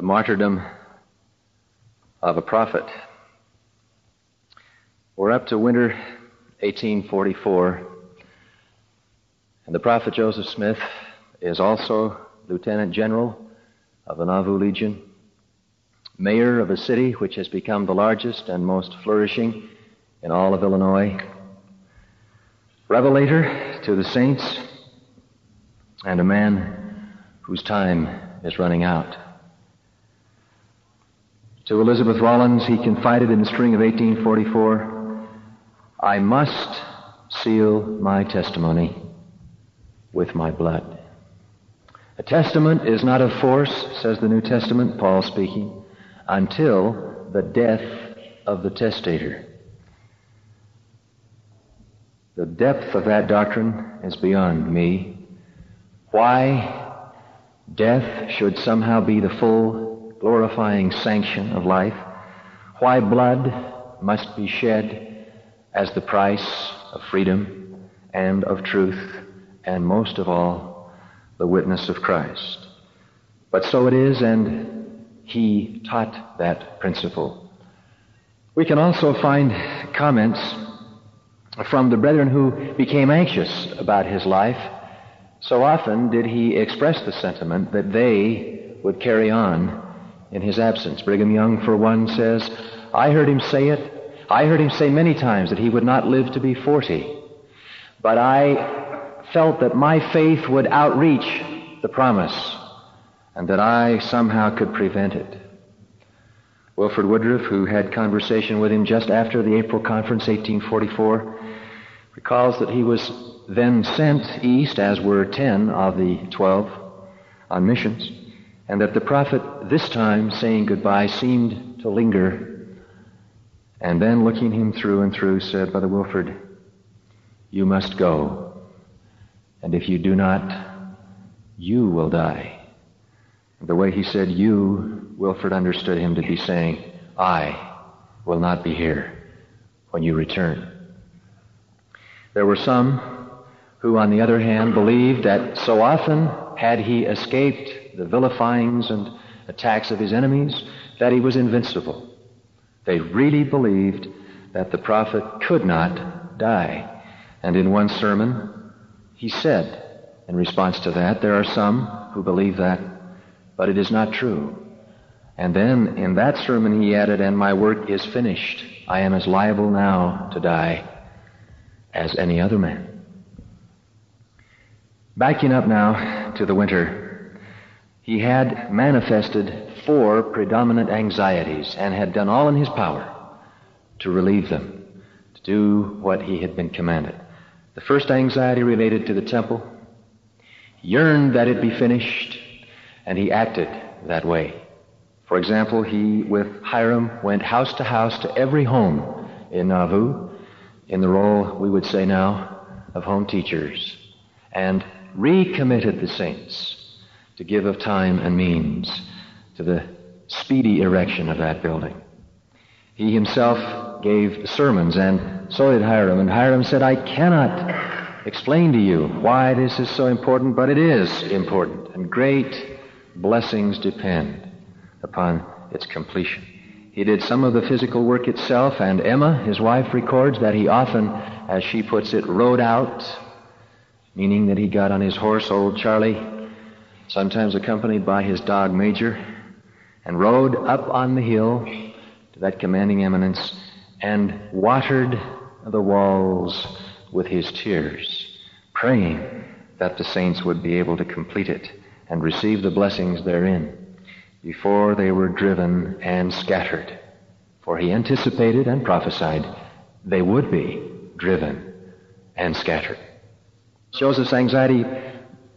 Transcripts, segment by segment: the martyrdom of a prophet. We're up to winter 1844, and the prophet Joseph Smith is also lieutenant general of the Nauvoo Legion, mayor of a city which has become the largest and most flourishing in all of Illinois, revelator to the saints, and a man whose time is running out. To Elizabeth Rollins, he confided in the spring of 1844, "I must seal my testimony with my blood." A testament is not of force, says the New Testament, Paul speaking, until the death of the testator. The depth of that doctrine is beyond me. Why death should somehow be the full glorifying sanction of life, why blood must be shed as the price of freedom and of truth, and most of all, the witness of Christ. But so it is, and he taught that principle. We can also find comments from the brethren who became anxious about his life. So often did he express the sentiment that they would carry on in his absence. Brigham Young, for one, says, "I heard him say it. I heard him say many times that he would not live to be 40. But I felt that my faith would outreach the promise and that I somehow could prevent it." Wilford Woodruff, who had conversation with him just after the April Conference, 1844, recalls that he was then sent east, as were 10 of the 12, on missions, and that the prophet this time, saying goodbye, seemed to linger, and then looking him through and through said, "Brother Wilford, you must go, and if you do not, you will die." And the way he said "you," Wilford understood him to be saying, "I will not be here when you return." There were some who, on the other hand, believed that so often had he escaped the vilifyings and attacks of his enemies, that he was invincible. They really believed that the prophet could not die. And in one sermon, he said, in response to that, "There are some who believe that, but it is not true." And then in that sermon he added, "And my work is finished. I am as liable now to die as any other man." Backing up now to the winter, he had manifested 4 predominant anxieties and had done all in his power to relieve them, to do what he had been commanded. The first anxiety related to the temple. He yearned that it be finished, and he acted that way. For example, he, with Hiram, went house to house to every home in Nauvoo, in the role, we would say now, of home teachers, and recommitted the saints to give of time and means to the speedy erection of that building. He himself gave sermons, and so did Hiram. And Hiram said, "I cannot explain to you why this is so important, but it is important, and great blessings depend upon its completion." He did some of the physical work itself, and Emma, his wife, records that he often, as she puts it, rode out, meaning that he got on his horse, old Charlie, sometimes accompanied by his dog Major, and rode up on the hill to that commanding eminence and watered the walls with his tears, praying that the saints would be able to complete it and receive the blessings therein before they were driven and scattered. For he anticipated and prophesied they would be driven and scattered. Joseph's anxiety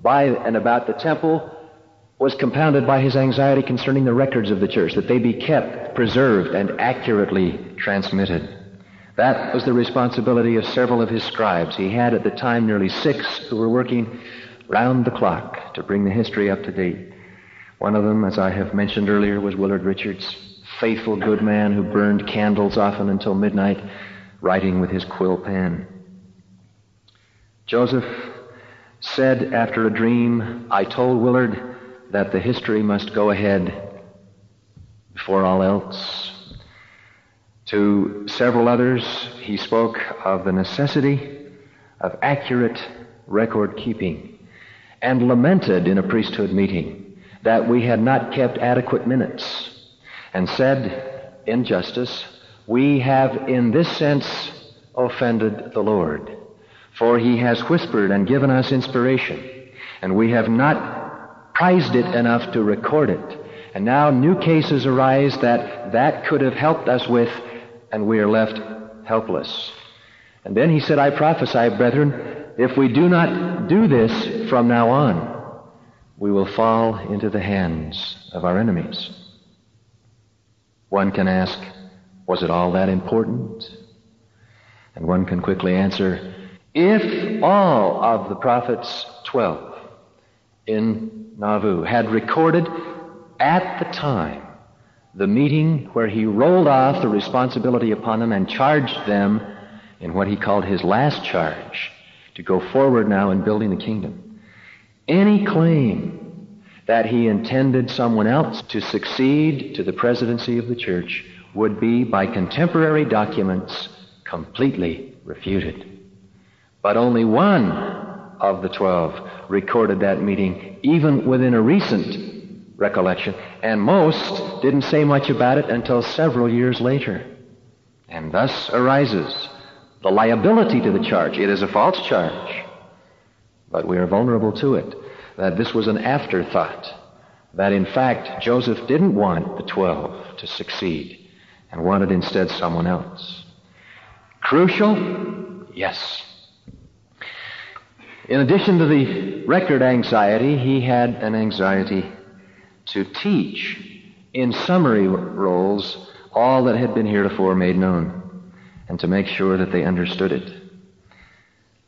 by and about the temple was compounded by his anxiety concerning the records of the church, that they be kept, preserved, and accurately transmitted. That was the responsibility of several of his scribes. He had at the time nearly 6 who were working round the clock to bring the history up to date. One of them, as I have mentioned earlier, was Willard Richards, faithful good man who burned candles often until midnight, writing with his quill pen. Joseph said after a dream, "I told Willard that the history must go ahead before all else. To several others, he spoke of the necessity of accurate record keeping and lamented in a priesthood meeting that we had not kept adequate minutes, and said, in justice, we have in this sense offended the Lord, for he has whispered and given us inspiration, and we have not prized it enough to record it. And now new cases arise that could have helped us with, and we are left helpless. And then he said, I prophesy, brethren, if we do not do this from now on, we will fall into the hands of our enemies. One can ask, was it all that important? And one can quickly answer, if all of the prophets, 12, in Nauvoo, had recorded at the time the meeting where he rolled off the responsibility upon them and charged them in what he called his last charge to go forward now in building the kingdom, any claim that he intended someone else to succeed to the presidency of the church would be, by contemporary documents, completely refuted. But only one of the 12 recorded that meeting, even within a recent recollection, and most didn't say much about it until several years later. And thus arises the liability to the charge. It is a false charge, but we are vulnerable to it, that this was an afterthought, that in fact Joseph didn't want the 12 to succeed and wanted instead someone else. Crucial? Yes. In addition to the record anxiety, he had an anxiety to teach in summary roles all that had been heretofore made known, and to make sure that they understood it.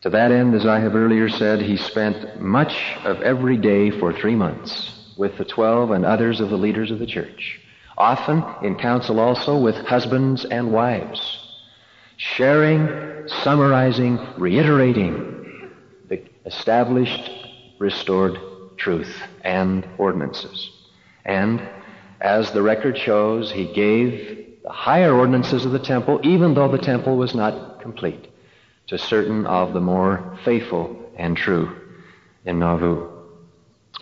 To that end, as I have earlier said, he spent much of every day for 3 months with the 12 and others of the leaders of the church, often in council also with husbands and wives, sharing, summarizing, reiterating the established, restored truth and ordinances. And as the record shows, he gave the higher ordinances of the temple, even though the temple was not complete, to certain of the more faithful and true in Nauvoo.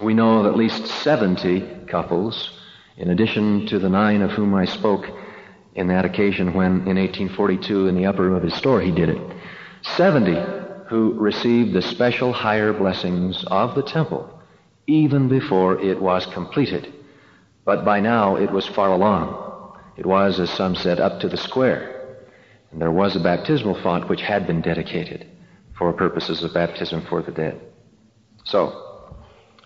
We know of at least 70 couples, in addition to the 9 of whom I spoke in that occasion when, in 1842, in the upper room of his store, he did it, 70 who received the special higher blessings of the temple even before it was completed. But by now it was far along. It was, as some said, up to the square. And there was a baptismal font which had been dedicated for purposes of baptism for the dead. So,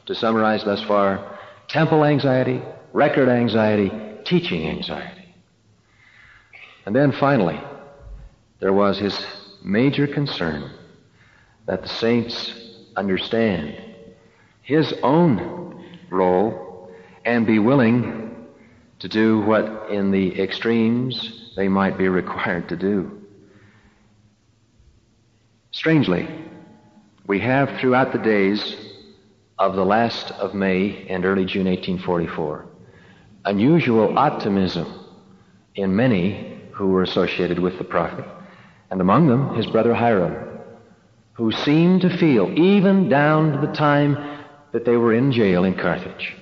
to summarize thus far, temple anxiety, record anxiety, teaching anxiety. And then finally, there was his major concern that the saints understand his own role and be willing to do what in the extremes they might be required to do. Strangely, we have throughout the days of the last of May and early June 1844 unusual optimism in many who were associated with the prophet, and among them his brother Hiram, who seemed to feel, even down to the time that they were in jail in Carthage,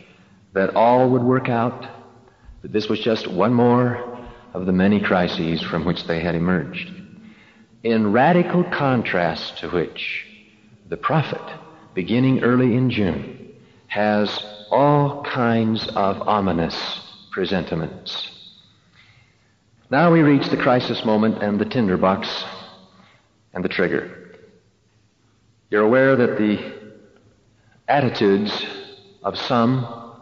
that all would work out, that this was just one more of the many crises from which they had emerged, in radical contrast to which the prophet, beginning early in June, has all kinds of ominous presentiments. Now we reach the crisis moment and the tinderbox and the trigger. You're aware that the attitudes of some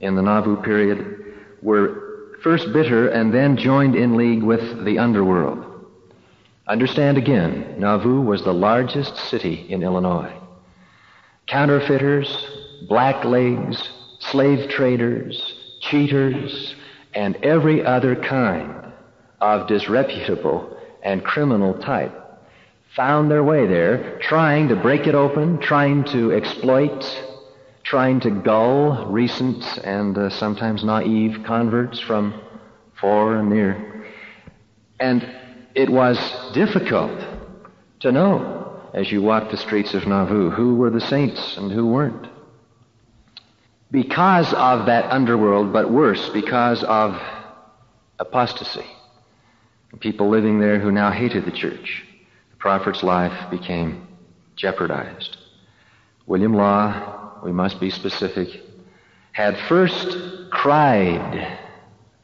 in the Nauvoo period were first bitter and then joined in league with the underworld. Understand again, Nauvoo was the largest city in Illinois. Counterfeiters, blacklegs, slave traders, cheaters, and every other kind of disreputable and criminal type found their way there, trying to break it open, trying to exploit, trying to gull recent and sometimes naive converts from far and near. And it was difficult to know, as you walked the streets of Nauvoo, who were the saints and who weren't. Because of that underworld, but worse, because of apostasy. People living there who now hated the church. The prophet's life became jeopardized. William Law, we must be specific, had first cried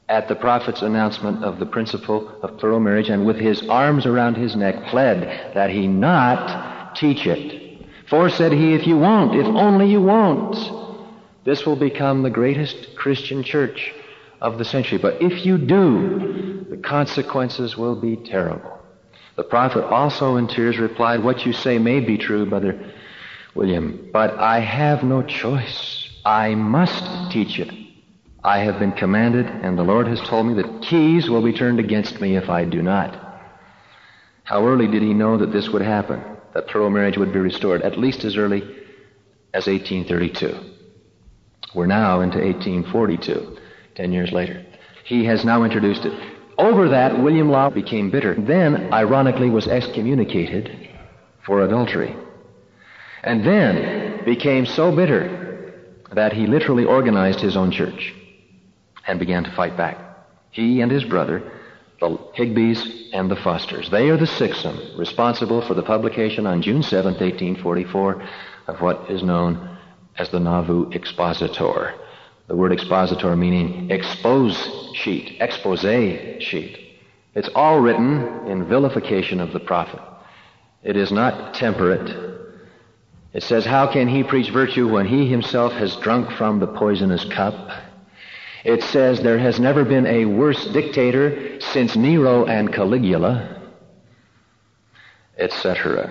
at the prophet's announcement of the principle of plural marriage, and with his arms around his neck pled that he not teach it. For, said he, if you won't, if only you won't, this will become the greatest Christian church of the century. But if you do, the consequences will be terrible. The prophet, also in tears, replied, what you say may be true, Brother William, but I have no choice. I must teach it. I have been commanded, and the Lord has told me that keys will be turned against me if I do not. How early did he know that this would happen, that plural marriage would be restored? At least as early as 1832. We're now into 1842, 10 years later. He has now introduced it. Over that, William Law became bitter. Then, ironically, was excommunicated for adultery. And then became so bitter that he literally organized his own church and began to fight back. He and his brother, the Higbees and the Fosters. They are the sixsome responsible for the publication on June 7, 1844, of what is known as the Nauvoo Expositor. The word expositor meaning expose sheet, expose sheet. It's all written in vilification of the prophet. It is not temperate. It says, how can he preach virtue when he himself has drunk from the poisonous cup? It says there has never been a worse dictator since Nero and Caligula, etc.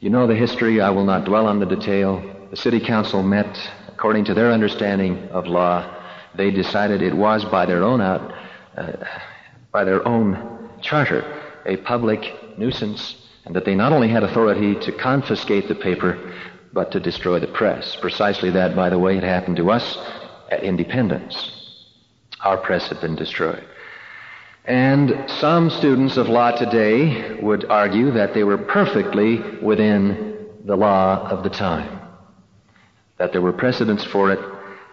You know the history. I will not dwell on the detail. The city council met according to their understanding of law. They decided it was by their own charter a public nuisance, and that they not only had authority to confiscate the paper, but to destroy the press. Precisely that, by the way, had happened to us at Independence. Our press had been destroyed. And some students of law today would argue that they were perfectly within the law of the time, that there were precedents for it,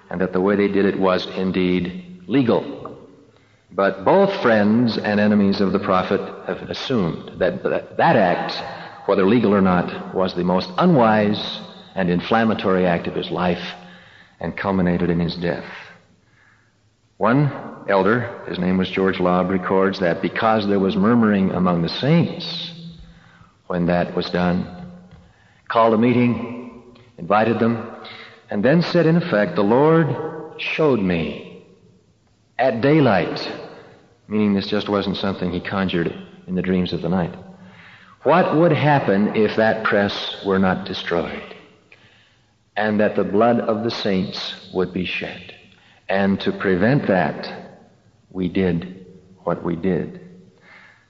and that the way they did it was indeed legal. But both friends and enemies of the prophet have assumed that that act, whether legal or not, was the most unwise and inflammatory act of his life, and culminated in his death. One elder, his name was George Lobb, records that because there was murmuring among the saints when that was done, called a meeting, invited them, and then said, in effect, the Lord showed me at daylight, meaning this just wasn't something he conjured in the dreams of the night, what would happen if that press were not destroyed, and that the blood of the saints would be shed. And to prevent that, we did what we did.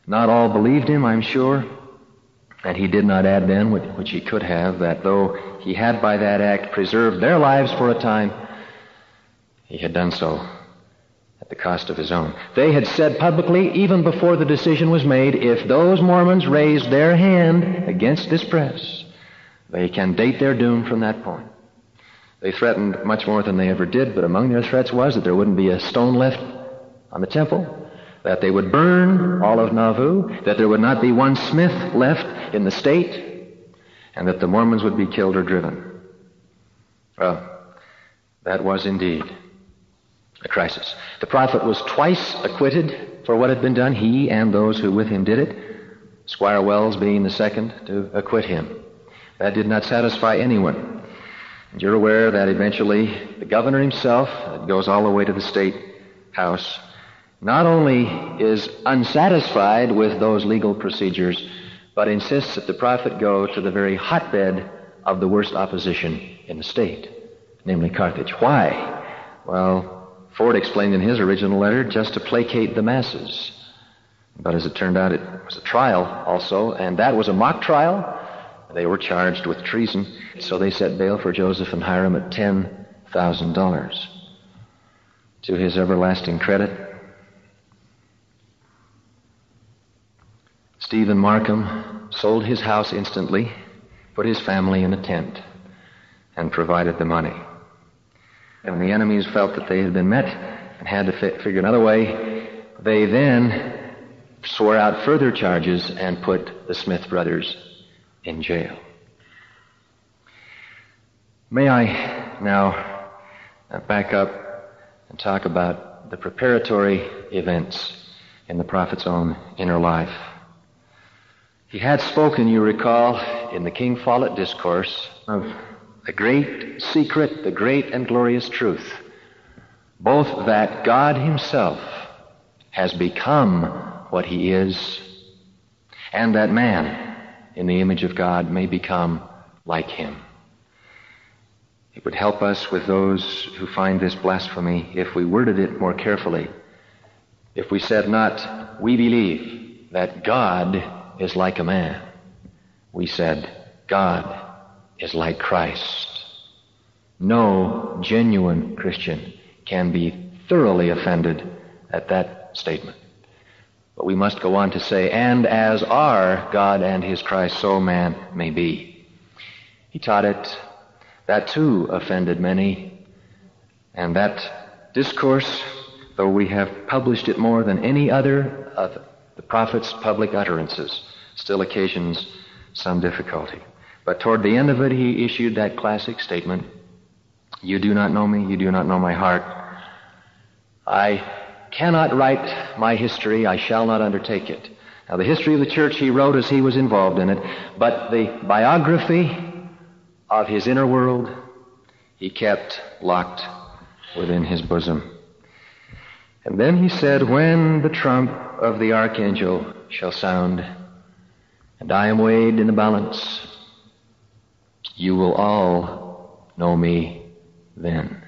Not all believed him, I'm sure, and he did not add then, which he could have, that though he had by that act preserved their lives for a time, he had done so at the cost of his own. They had said publicly, even before the decision was made, if those Mormons raised their hand against this press, they can date their doom from that point. They threatened much more than they ever did, but among their threats was that there wouldn't be a stone left on the temple, that they would burn all of Nauvoo, that there would not be one Smith left in the state, and that the Mormons would be killed or driven. Well, that was indeed a crisis. The prophet was twice acquitted for what had been done, he and those who with him did it, Squire Wells being the second to acquit him. That did not satisfy anyone. And you're aware that eventually the governor himself, it goes all the way to the state house, not only is unsatisfied with those legal procedures, but insists that the prophet go to the very hotbed of the worst opposition in the state, namely Carthage. Why? Well, Ford explained in his original letter, just to placate the masses. But as it turned out, it was a trial also, and that was a mock trial, They were charged with treason, so they set bail for Joseph and Hiram at $10,000. To his everlasting credit, Stephen Markham sold his house instantly, put his family in a tent, and provided the money. And the enemies felt that they had been met and had to figure another way. They then swore out further charges and put the Smith brothers in jail. May I now back up and talk about the preparatory events in the prophet's own inner life. He had spoken, you recall, in the King Follett discourse of the great secret, the great and glorious truth, both that God himself has become what he is, and that man, in the image of God, may become like him. It would help us with those who find this blasphemy if we worded it more carefully, if we said not, we believe that God is like a man. We said, God is like Christ. No genuine Christian can be thoroughly offended at that statement. But we must go on to say, and as are God and his Christ, so man may be. He taught it. That too offended many. And that discourse, though we have published it more than any other of the prophet's public utterances, still occasions some difficulty. But toward the end of it, he issued that classic statement, "You do not know me, you do not know my heart. I cannot write my history, I shall not undertake it." Now, the history of the church he wrote as he was involved in it, but the biography of his inner world he kept locked within his bosom. And then he said, "When the trump of the archangel shall sound, and I am weighed in the balance, you will all know me then.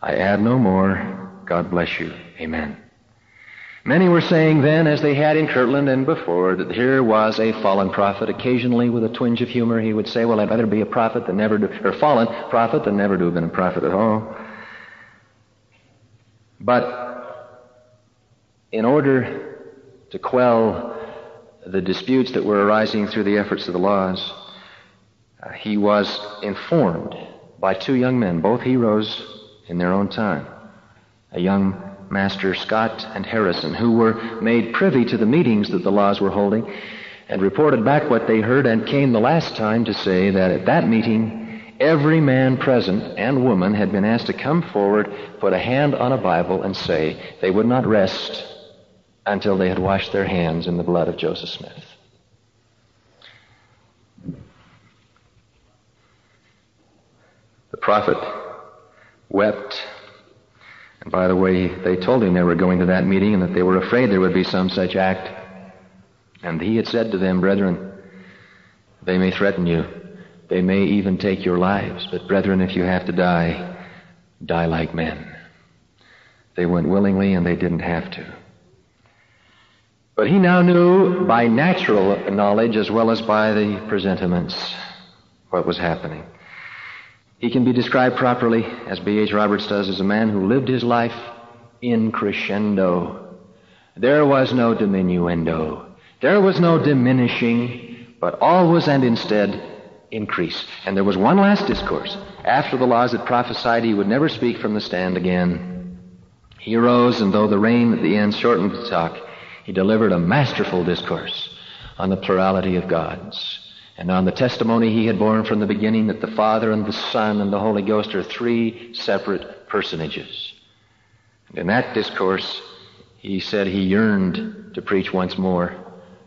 I add no more. God bless you. Amen." Many were saying then, as they had in Kirtland and before, that here was a fallen prophet. Occasionally, with a twinge of humor, he would say, "Well, I'd rather be a prophet than never to, or fallen prophet than never to have been a prophet at all." But in order to quell the disputes that were arising through the efforts of the laws, he was informed by two young men, both heroes in their own time, a young Master Scott and Harrison, who were made privy to the meetings that the laws were holding and reported back what they heard, and came the last time to say that at that meeting every man present and woman had been asked to come forward, put a hand on a Bible, and say they would not rest until they had washed their hands in the blood of Joseph Smith. The prophet wept. And by the way, they told him they were going to that meeting and that they were afraid there would be some such act. And he had said to them, "Brethren, they may threaten you. They may even take your lives. But brethren, if you have to die, die like men." They went willingly and they didn't have to. But he now knew by natural knowledge as well as by the presentiments what was happening. He can be described properly, as B. H. Roberts does, as a man who lived his life in crescendo. There was no diminuendo. There was no diminishing, but always and instead increase. And there was one last discourse. After the laws had prophesied he would never speak from the stand again, he arose, and though the rain at the end shortened the talk, he delivered a masterful discourse on the plurality of gods, and on the testimony he had borne from the beginning that the Father and the Son and the Holy Ghost are three separate personages. And in that discourse, he said he yearned to preach once more,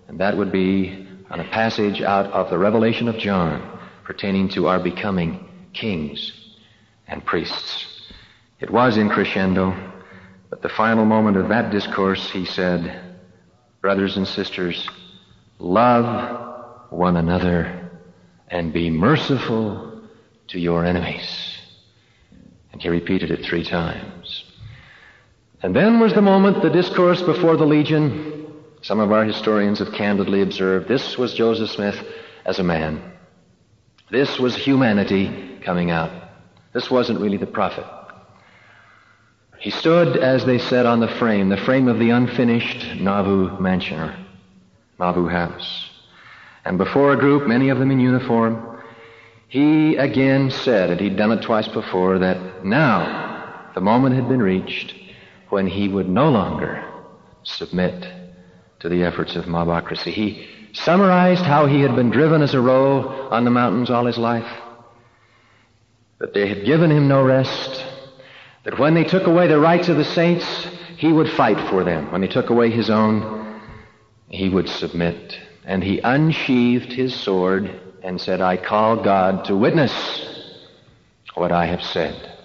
and that would be on a passage out of the Revelation of John pertaining to our becoming kings and priests. It was in crescendo, but the final moment of that discourse, he said, "Brothers and sisters, love one another, and be merciful to your enemies." And he repeated it three times. And then was the moment, the discourse before the Legion. Some of our historians have candidly observed this was Joseph Smith as a man. This was humanity coming out. This wasn't really the prophet. He stood, as they said, on the frame of the unfinished Nauvoo mansion, or Nauvoo house. And before a group, many of them in uniform, he again said, and he'd done it twice before, that now the moment had been reached when he would no longer submit to the efforts of mobocracy. He summarized how he had been driven as a roll on the mountains all his life, that they had given him no rest, that when they took away the rights of the saints, he would fight for them. When they took away his own, he would submit. And he unsheathed his sword and said, "I call God to witness what I have said."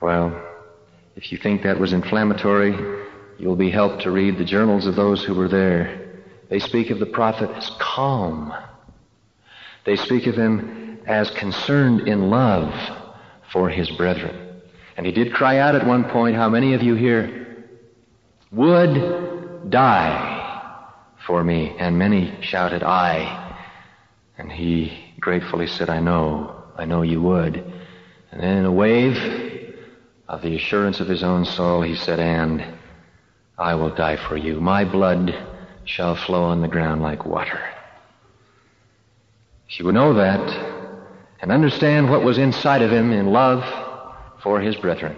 Well, if you think that was inflammatory, you'll be helped to read the journals of those who were there. They speak of the prophet as calm. They speak of him as concerned in love for his brethren. And he did cry out at one point, how many of you here would die for me? And many shouted, "I." And he gratefully said, I know you would. And then in a wave of the assurance of his own soul, he said, "And I will die for you. My blood shall flow on the ground like water." If you would know that and understand what was inside of him in love for his brethren,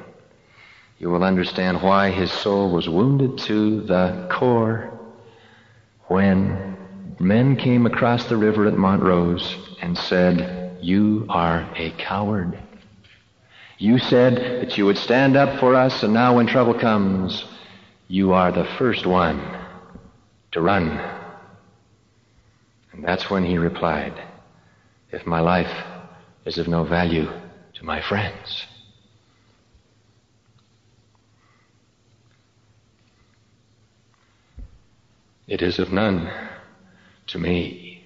you will understand why his soul was wounded to the core when men came across the river at Montrose and said, "You are a coward. You said that you would stand up for us, and now when trouble comes, you are the first one to run." And that's when he replied, "If my life is of no value to my friends." It is of none to me.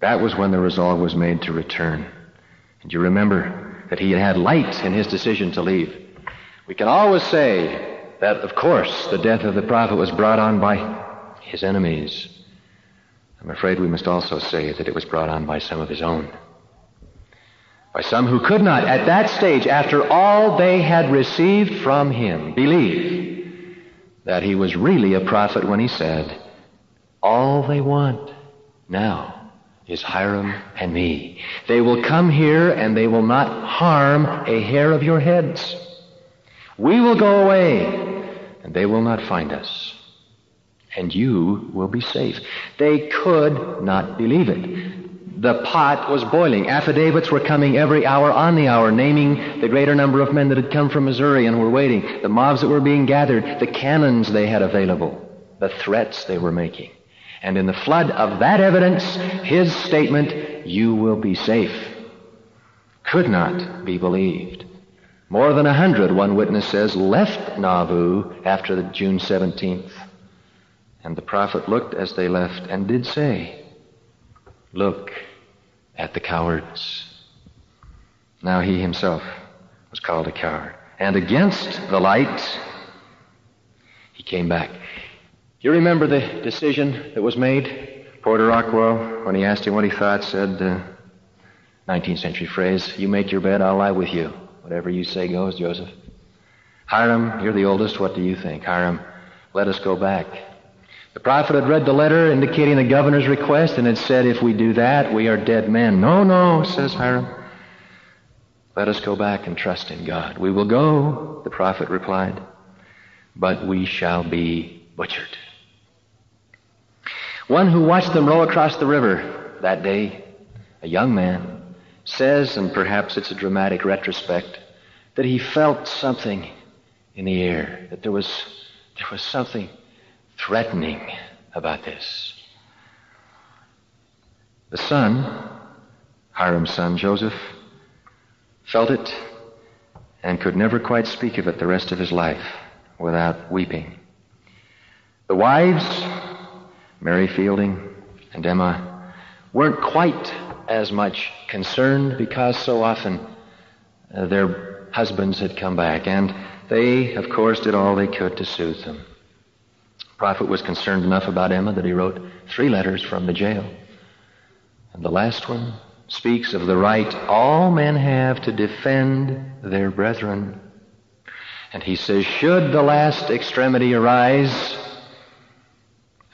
That was when the resolve was made to return. And you remember that he had had light in his decision to leave. We can always say that, of course, the death of the prophet was brought on by his enemies. I'm afraid we must also say that it was brought on by some of his own. By some who could not, at that stage, after all they had received from him, believe that he was really a prophet when he said, "All they want now is Hiram and me. They will come here and they will not harm a hair of your heads. We will go away, and they will not find us, and you will be safe." They could not believe it. The pot was boiling. Affidavits were coming every hour on the hour, naming the greater number of men that had come from Missouri and were waiting, the mobs that were being gathered, the cannons they had available, the threats they were making. And in the flood of that evidence, his statement, "You will be safe," could not be believed. More than 100, one witness says, left Nauvoo after the June 17th. And the prophet looked as they left and did say, "Look at the cowards." Now he himself was called a coward. And against the light, he came back. You remember the decision that was made? Porter Rockwell, when he asked him what he thought, said, 19th century phrase, "You make your bed, I'll lie with you. Whatever you say goes, Joseph." "Hiram, you're the oldest. What do you think?" "Hiram, let us go back." The prophet had read the letter indicating the governor's request and had said, "If we do that, we are dead men." No, says Hiram. "Let us go back and trust in God." "We will go," the prophet replied, "but we shall be butchered." One who watched them row across the river that day, a young man, says, and perhaps it's a dramatic retrospect, that he felt something in the air, that there was something threatening about this. The son, Hiram's son Joseph, felt it and could never quite speak of it the rest of his life without weeping. The wives, Mary Fielding and Emma, weren't quite as much concerned because so often their husbands had come back, and they, of course, did all they could to soothe them. prophet was concerned enough about Emma that he wrote 3 letters from the jail. And the last one speaks of the right all men have to defend their brethren. And he says, should the last extremity arise,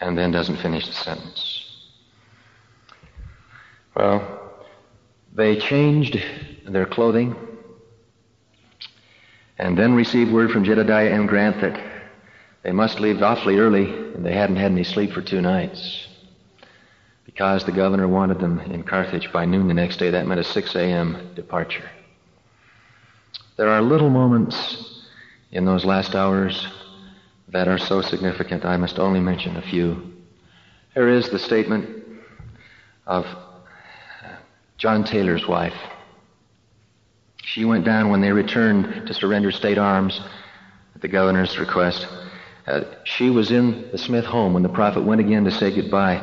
and then doesn't finish the sentence. Well, they changed their clothing and then received word from Jedediah M. Grant that they must leave awfully early, and they hadn't had any sleep for 2 nights because the governor wanted them in Carthage by noon the next day. That meant a 6 a.m. departure. There are little moments in those last hours that are so significant, I must only mention a few. Here is the statement of John Taylor's wife. She went down when they returned to surrender state arms at the governor's request. She was in the Smith home when the prophet went again to say goodbye,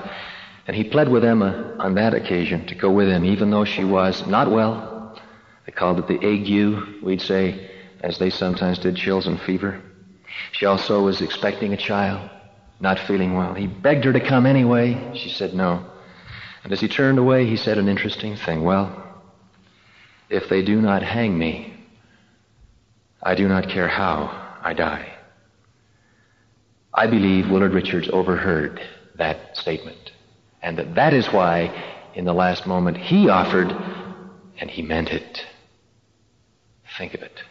and he pled with Emma on that occasion to go with him, even though she was not well. They called it the ague, we'd say, as they sometimes did, chills and fever. She also was expecting a child, not feeling well. He begged her to come anyway. She said no. And as he turned away, he said an interesting thing. Well, if they do not hang me, I do not care how I die. I believe Willard Richards overheard that statement, and that is why in the last moment he offered, and he meant it. Think of it.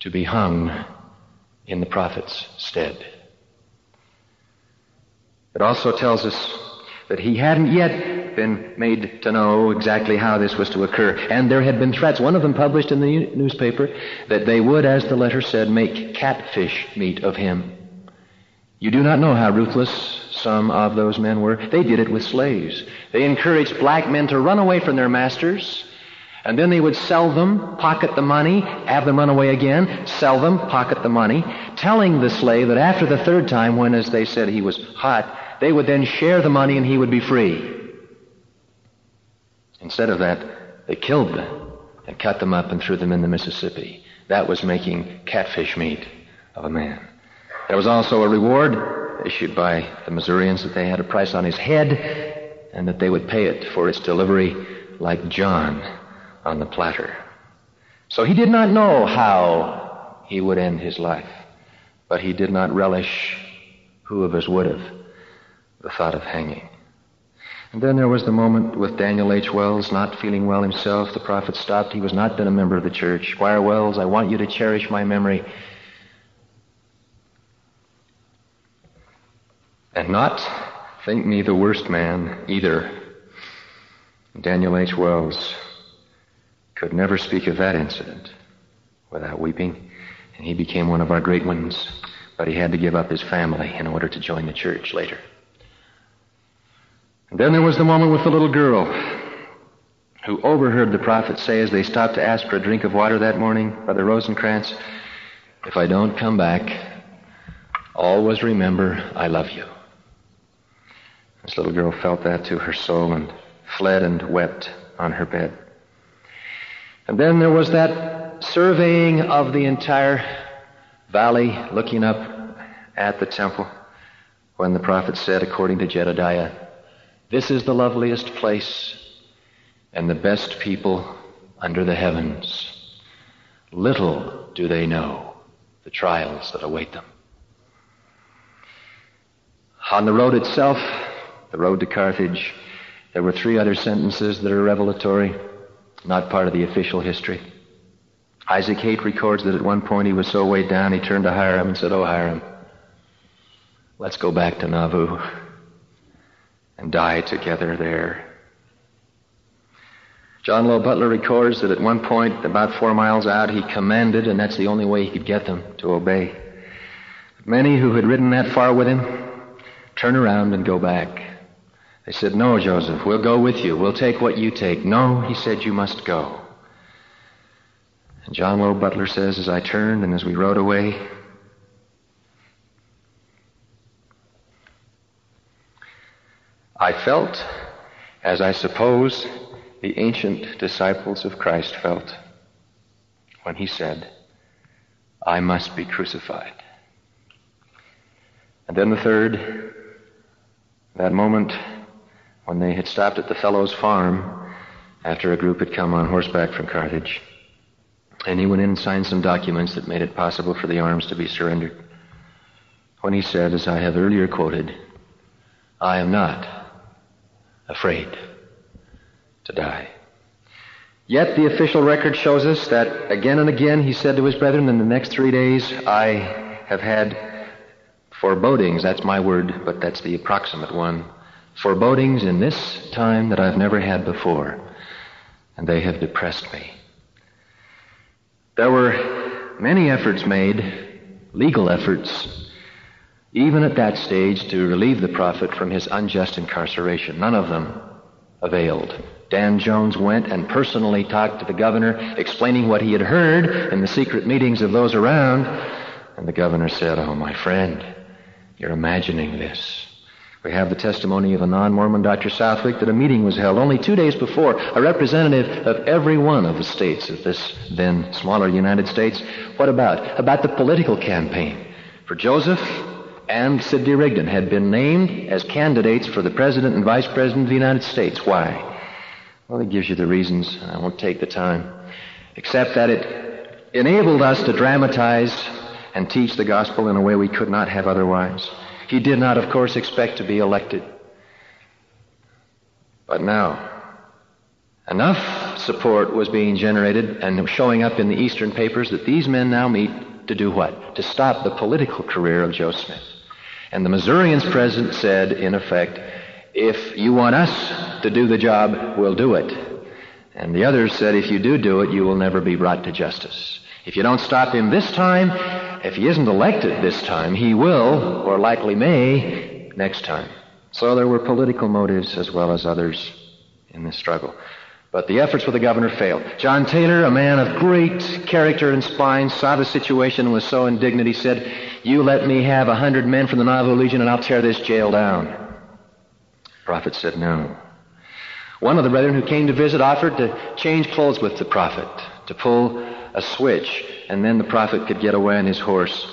To be hung in the prophet's stead. It also tells us that he hadn't yet been made to know exactly how this was to occur, and there had been threats, one of them published in the newspaper, that they would, as the letter said, make catfish meat of him. You do not know how ruthless some of those men were. They did it with slaves. They encouraged black men to run away from their masters, and then they would sell them, pocket the money, have them run away again, sell them, pocket the money, telling the slave that after the 3rd time, when, as they said, he was hot, they would then share the money and he would be free. Instead of that, they killed them and cut them up and threw them in the Mississippi. That was making catfish meat of a man. There was also a reward issued by the Missourians that they had a price on his head and that they would pay it for its delivery like John on the platter. So he did not know how he would end his life, but he did not relish, who of us would have, the thought of hanging. And then there was the moment with Daniel H. Wells, not feeling well himself. The prophet stopped. He was not then a member of the church. Squire Wells, I want you to cherish my memory. And not think me the worst man either. Daniel H. Wells could never speak of that incident without weeping, and he became one of our great ones, but he had to give up his family in order to join the church later. And then there was the moment with the little girl who overheard the prophet say, as they stopped to ask for a drink of water that morning, Brother Rosencrantz, if I don't come back, always remember I love you. This little girl felt that to her soul and fled and wept on her bed. And then there was that surveying of the entire valley, looking up at the temple, when the prophet said, according to Jedediah, this is the loveliest place and the best people under the heavens. Little do they know the trials that await them. On the road itself, the road to Carthage, there were 3 other sentences that are revelatory, not part of the official history. Isaac Haight records that at one point he was so weighed down, he turned to Hiram and said, oh, Hiram, let's go back to Nauvoo and die together there. John Lowe Butler records that at one point, about 4 miles out, he commanded, and that's the only way he could get them to obey. Many who had ridden that far with him turn around and go back. They said, no, Joseph, we'll go with you. We'll take what you take. No, he said, you must go. And John Lowe Butler says, as I turned and as we rode away, I felt, as I suppose the ancient disciples of Christ felt, when he said, I must be crucified. And then the third, that moment when they had stopped at the fellow's farm after a group had come on horseback from Carthage. And he went in and signed some documents that made it possible for the arms to be surrendered. When he said, as I have earlier quoted, I am not afraid to die. Yet the official record shows us that again and again he said to his brethren, in the next 3 days I have had forebodings, that's my word, but that's the approximate one, forebodings in this time that I've never had before, and they have depressed me. There were many efforts made, legal efforts, even at that stage to relieve the prophet from his unjust incarceration. None of them availed. Dan Jones went and personally talked to the governor, explaining what he had heard in the secret meetings of those around. And the governor said, oh, my friend, you're imagining this. We have the testimony of a non-Mormon Dr. Southwick that a meeting was held only 2 days before. A representative of every one of the states of this then smaller United States. What about? About the political campaign. For Joseph and Sidney Rigdon had been named as candidates for the President and Vice President of the United States. Why? Well, it gives you the reasons. I won't take the time. Except that it enabled us to dramatize and teach the gospel in a way we could not have otherwise. He did not, of course, expect to be elected. But now, enough support was being generated and showing up in the Eastern papers that these men now meet to do what? To stop the political career of Joe Smith. And the Missourians present said, in effect, if you want us to do the job, we'll do it. And the others said, if you do it, you will never be brought to justice. If you don't stop him this time, if he isn't elected this time, he will, or likely may, next time. So there were political motives as well as others in this struggle. But the efforts with the governor failed. John Taylor, a man of great character and spine, saw the situation and was so indignant, he said, you let me have 100 men from the Nauvoo Legion and I'll tear this jail down. The prophet said no. One of the brethren who came to visit offered to change clothes with the prophet, to pull a switch, and then the prophet could get away on his horse,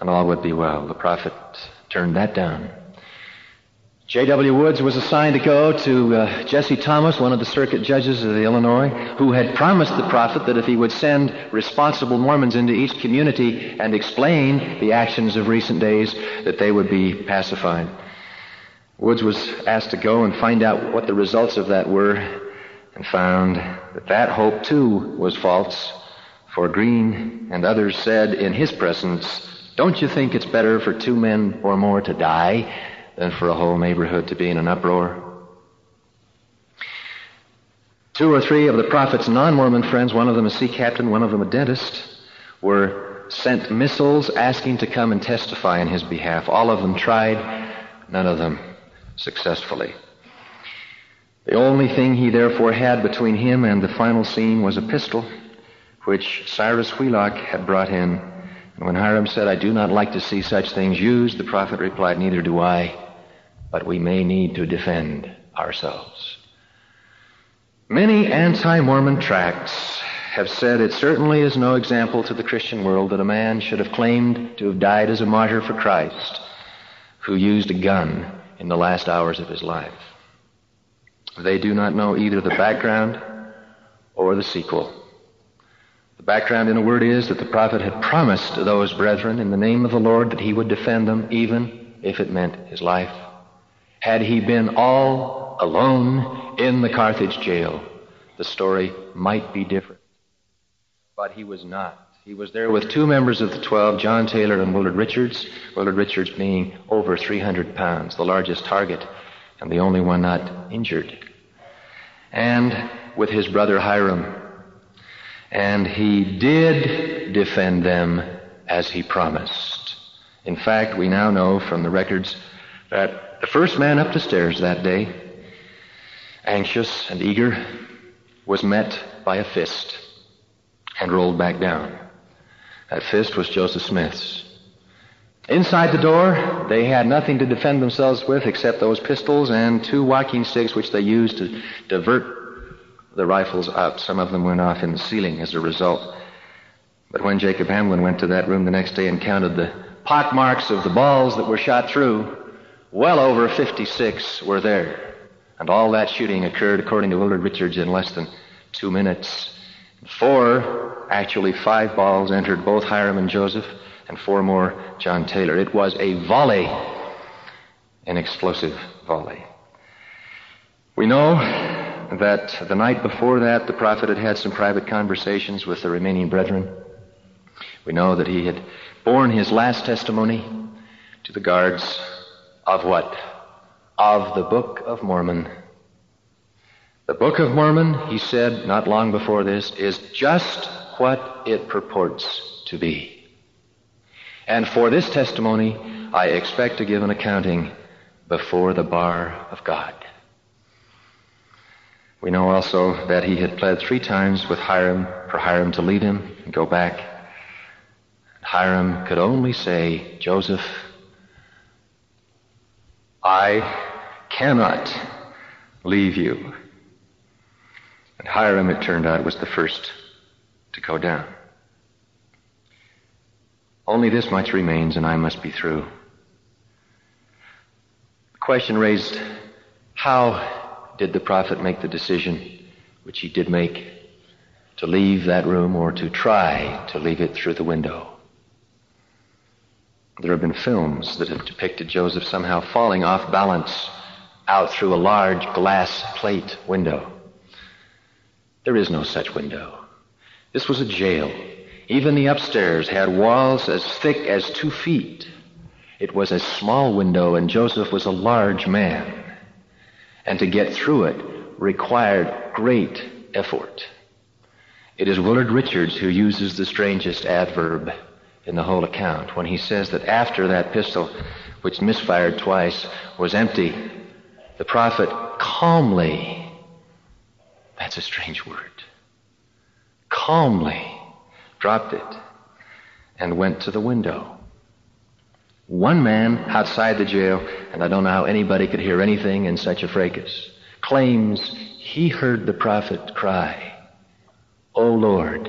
and all would be well. The prophet turned that down. J.W. Woods was assigned to go to Jesse Thomas, one of the circuit judges of Illinois, who had promised the prophet that if he would send responsible Mormons into each community and explain the actions of recent days, that they would be pacified. Woods was asked to go and find out what the results of that were, and found that that hope, too, was false, for Green and others said in his presence, don't you think it's better for 2 men or more to die than for a whole neighborhood to be in an uproar? 2 or 3 of the prophet's non-Mormon friends, one of them a sea captain, one of them a dentist, were sent missiles asking to come and testify in his behalf. All of them tried, none of them successfully. The only thing he therefore had between him and the final scene was a pistol, which Cyrus Wheelock had brought in. And when Hiram said, I do not like to see such things used, the prophet replied, neither do I, but we may need to defend ourselves. Many anti-Mormon tracts have said it certainly is no example to the Christian world that a man should have claimed to have died as a martyr for Christ who used a gun in the last hours of his life. They do not know either the background or the sequel. The background, in a word, is that the prophet had promised those brethren in the name of the Lord that he would defend them even if it meant his life. Had he been all alone in the Carthage jail, the story might be different. But he was not. He was there with 2 members of the 12, John Taylor and Willard Richards being over 300 pounds, the largest target and the only one not injured, and with his brother Hiram. And he did defend them as he promised. In fact, we now know from the records that the first man up the stairs that day, anxious and eager, was met by a fist and rolled back down. That fist was Joseph Smith's. Inside the door, they had nothing to defend themselves with except those pistols and 2 walking sticks, which they used to divert the rifles up. Some of them went off in the ceiling as a result. But when Jacob Hamlin went to that room the next day and counted the pot marks of the balls that were shot through, well over 56 were there. And all that shooting occurred, according to Willard Richards, in less than 2 minutes. 5 balls entered both Hiram and Joseph, and 4 more John Taylor. It was a volley, an explosive volley. We know that the night before that, the prophet had had some private conversations with the remaining brethren. We know that he had borne his last testimony to the guards of what? Of the Book of Mormon. The Book of Mormon, he said not long before this, is just what it purports to be. And for this testimony, I expect to give an accounting before the bar of God. We know also that he had pled 3 times with Hiram for Hiram to leave him and go back. Hiram could only say, Joseph, I cannot leave you. And Hiram, it turned out, was the first to go down. Only this much remains, and I must be through. The question raised, how did the prophet make the decision, which he did make, to leave that room or to try to leave it through the window? There have been films that have depicted Joseph somehow falling off balance out through a large glass plate window. There is no such window. This was a jail. Even the upstairs had walls as thick as 2 feet. It was a small window, and Joseph was a large man. And to get through it required great effort. It is Willard Richards who uses the strangest adverb in the whole account, when he says that after that pistol, which misfired twice, was empty, the prophet calmly, that's a strange word, calmly dropped it and went to the window. One man outside the jail, and I don't know how anybody could hear anything in such a fracas, claims he heard the prophet cry, O Lord,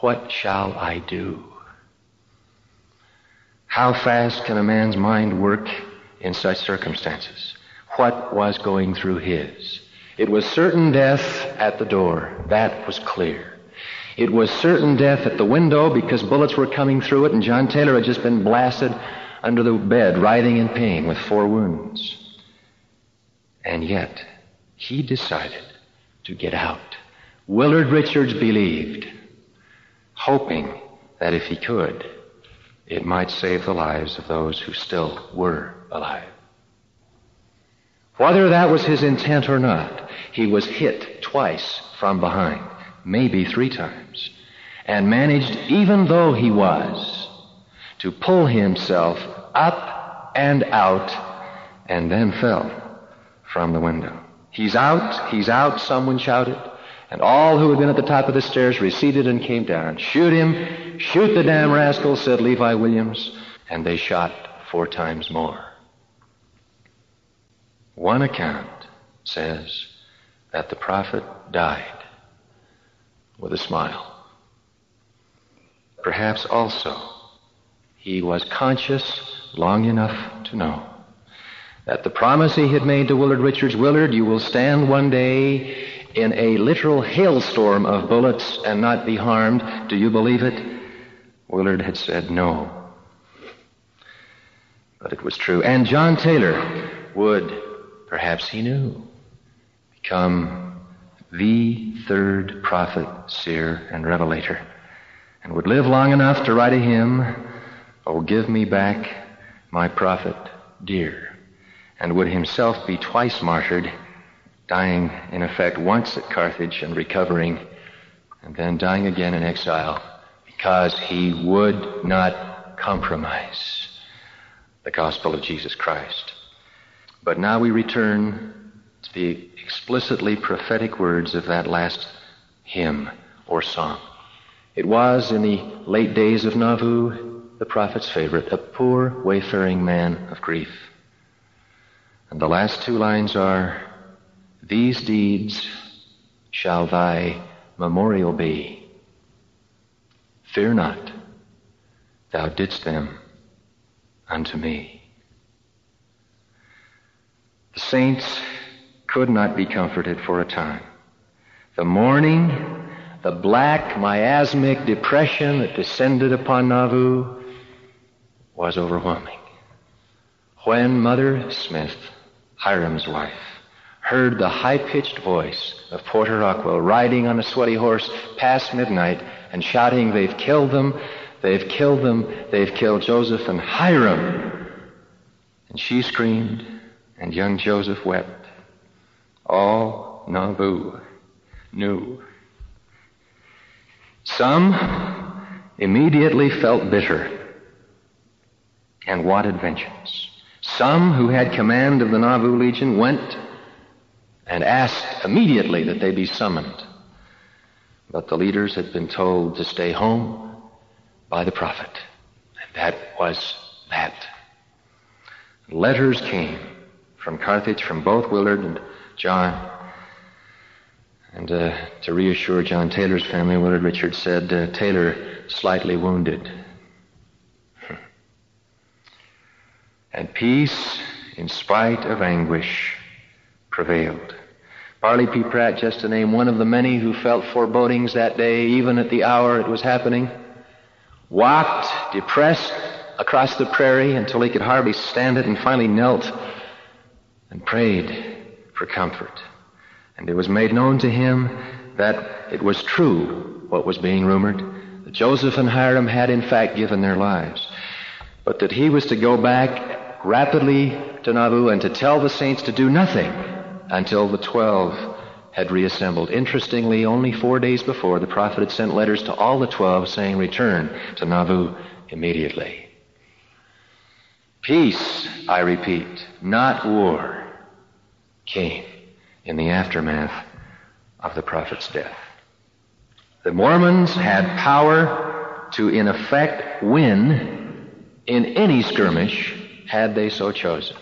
what shall I do? How fast can a man's mind work in such circumstances? What was going through his? It was certain death at the door. That was clear. It was certain death at the window because bullets were coming through it, and John Taylor had just been blasted under the bed, writhing in pain with 4 wounds. And yet, he decided to get out. Willard Richards believed, hoping that if he could, it might save the lives of those who still were alive. Whether that was his intent or not, he was hit twice from behind, maybe 3 times, and managed, even though he was, to pull himself up and out, and then fell from the window. He's out, someone shouted. And all who had been at the top of the stairs receded and came down. Shoot him, shoot the damn rascal, said Levi Williams. And they shot 4 times more. One account says that the prophet died with a smile. Perhaps also he was conscious long enough to know that the promise he had made to Willard Richards, Willard, you will stand one day in a literal hailstorm of bullets and not be harmed. Do you believe it? Willard had said no. But it was true. And John Taylor would, perhaps he knew, become the third prophet, seer, and revelator, and would live long enough to write a hymn, Oh, give me back my prophet dear, and would himself be twice martyred, dying, in effect, once at Carthage and recovering, and then dying again in exile, because he would not compromise the gospel of Jesus Christ. But now we return to the explicitly prophetic words of that last hymn or song. It was, in the late days of Nauvoo, the prophet's favorite, a poor wayfaring man of grief. And the last 2 lines are, these deeds shall thy memorial be. Fear not, Thou didst them unto me. The saints could not be comforted for a time. The mourning, the black miasmic depression that descended upon Nauvoo was overwhelming. When Mother Smith, Hiram's wife, heard the high-pitched voice of Porter Rockwell riding on a sweaty horse past midnight and shouting, "They've killed them, they've killed them, they've killed Joseph and Hiram," and she screamed, and young Joseph wept, all Nauvoo knew. Some immediately felt bitter and wanted vengeance. Some who had command of the Nauvoo Legion went and asked immediately that they be summoned. But the leaders had been told to stay home by the prophet. And that was that. Letters came from Carthage, from both Willard and John. And to reassure John Taylor's family, Willard Richards said, "Taylor slightly wounded." And peace, in spite of anguish, prevailed. Barley P. Pratt, just to name one of the many who felt forebodings that day, even at the hour it was happening, walked, depressed, across the prairie until he could hardly stand it, and finally knelt and prayed for comfort. And it was made known to him that it was true what was being rumored, that Joseph and Hiram had in fact given their lives, but that he was to go back rapidly to Nauvoo and to tell the saints to do nothing until the 12 had reassembled. Interestingly, only 4 days before, the prophet had sent letters to all the 12 saying, "Return to Nauvoo immediately." Peace, I repeat, not war, came in the aftermath of the prophet's death. The Mormons had power to, in effect, win in any skirmish had they so chosen.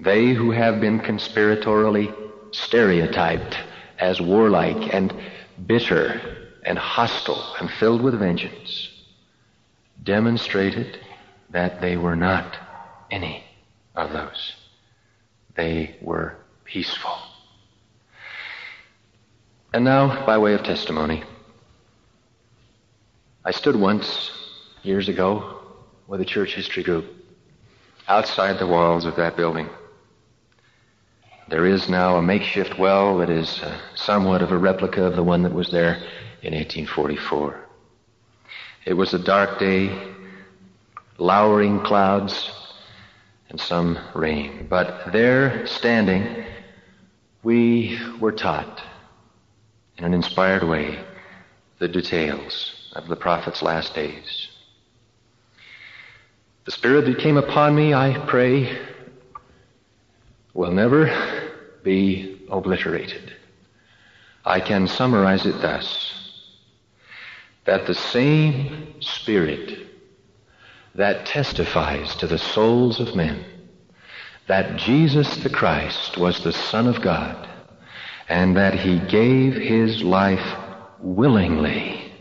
They who have been conspiratorially stereotyped as warlike and bitter and hostile and filled with vengeance demonstrated that they were not any of those. They were peaceful. And now, by way of testimony, I stood once, years ago, with a church history group outside the walls of that building. There is now a makeshift well that is somewhat of a replica of the one that was there in 1844. It was a dark day, lowering clouds, and some rain. But there, standing, we were taught in an inspired way the details of the prophet's last days. The spirit that came upon me, I pray, will never be obliterated. I can summarize it thus: that the same spirit that testifies to the souls of men that Jesus the Christ was the Son of God and that he gave his life willingly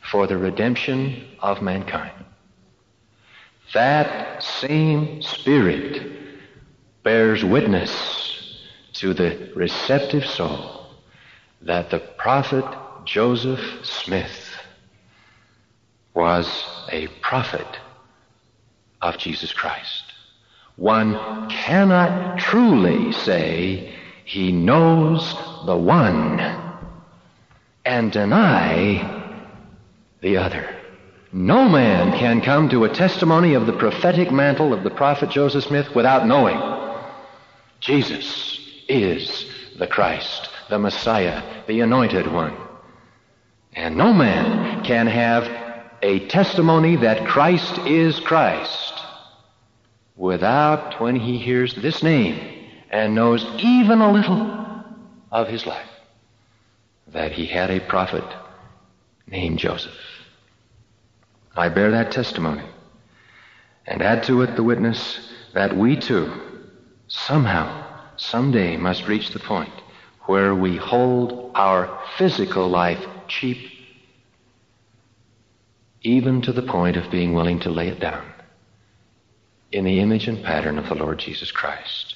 for the redemption of mankind, that same Spirit bears witness to the receptive soul that the prophet Joseph Smith was a prophet of Jesus Christ. One cannot truly say he knows the one and deny the other. No man can come to a testimony of the prophetic mantle of the prophet Joseph Smith without knowing Jesus is the Christ, the Messiah, the Anointed One. And no man can have a testimony that Christ is Christ without, when he hears this name and knows even a little of his life, that he had a prophet named Joseph. I bear that testimony and add to it the witness that we too somehow, someday, must reach the point where we hold our physical life cheap, even to the point of being willing to lay it down in the image and pattern of the Lord Jesus Christ.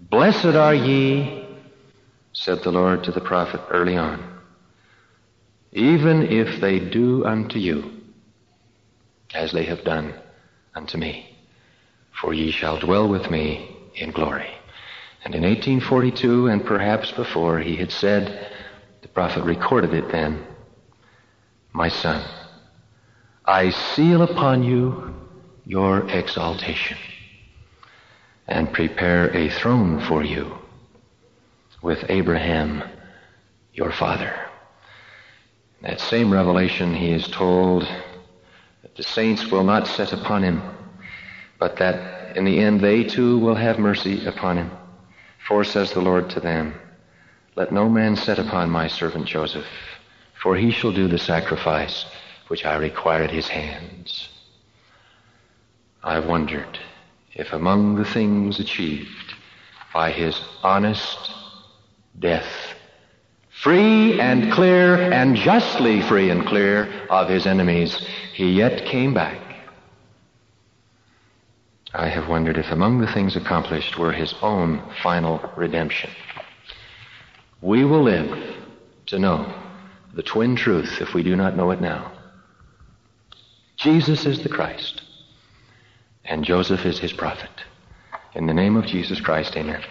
Blessed are ye, said the Lord to the prophet early on, even if they do unto you as they have done unto me, for ye shall dwell with me in glory. And in 1842, and perhaps before, he had said, the prophet recorded it then, my son, I seal upon you your exaltation and prepare a throne for you with Abraham, your father. In that same revelation, he is told that the saints will not set upon him, but that in the end they too will have mercy upon him. For says the Lord to them, let no man set upon my servant Joseph, for he shall do the sacrifice which I require at his hands. I wondered if among the things achieved by his honest death, free and clear and justly free and clear of his enemies, he yet came back. I have wondered if among the things accomplished were his own final redemption. We will live to know the twin truth if we do not know it now. Jesus is the Christ, and Joseph is his prophet. In the name of Jesus Christ, amen.